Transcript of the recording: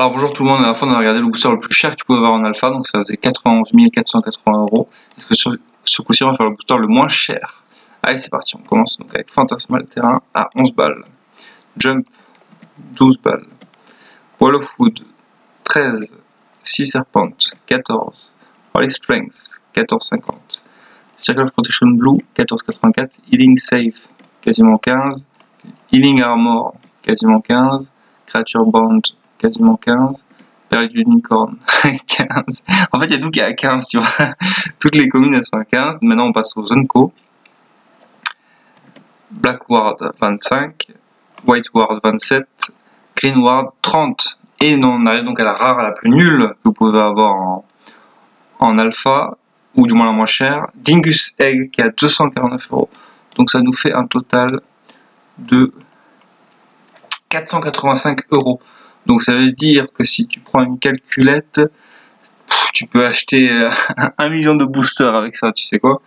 Alors bonjour tout le monde, à la fin on a regardé le booster le plus cher que tu pouvais avoir en alpha, donc ça faisait 91 480 €. Parce que sur ce coup-ci on va faire le booster le moins cher. Allez c'est parti, on commence donc avec Phantasmal Terrain à 11 balles, Jump 12 balles, Wall of Food 13, Sea Serpent 14, Holy Strength 14,50, Circle of Protection Blue 14,84, Healing Safe quasiment 15, Healing Armor quasiment 15, Creature Bond quasiment 15, Pericule Nicorne 15. En fait, il y a tout qui est à 15, tu vois. Toutes les communes elles sont à 15. Maintenant, on passe aux zones co. Black Ward 25, White Ward 27, Green Ward 30. Et on arrive donc à la rare, à la plus nulle que vous pouvez avoir en alpha, ou du moins la moins chère, Dingus Egg qui est à 249 €. Donc ça nous fait un total de 485 €. Donc ça veut dire que si tu prends une calculette, tu peux acheter 1 million de boosters avec ça, tu sais quoi.